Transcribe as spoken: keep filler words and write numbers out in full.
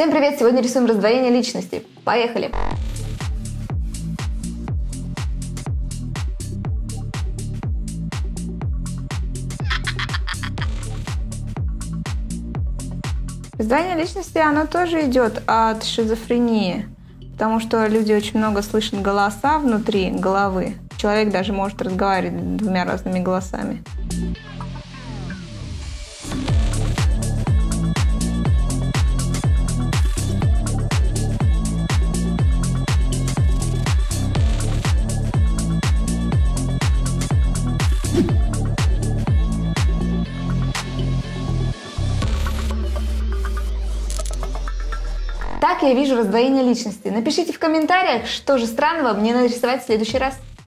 Всем привет! Сегодня рисуем раздвоение личности. Поехали! Раздвоение личности, оно тоже идет от шизофрении, потому что люди очень много слышат голоса внутри головы. Человек даже может разговаривать двумя разными голосами. Так я вижу раздвоение личности. Напишите в комментариях, что же странного мне нарисовать в следующий раз.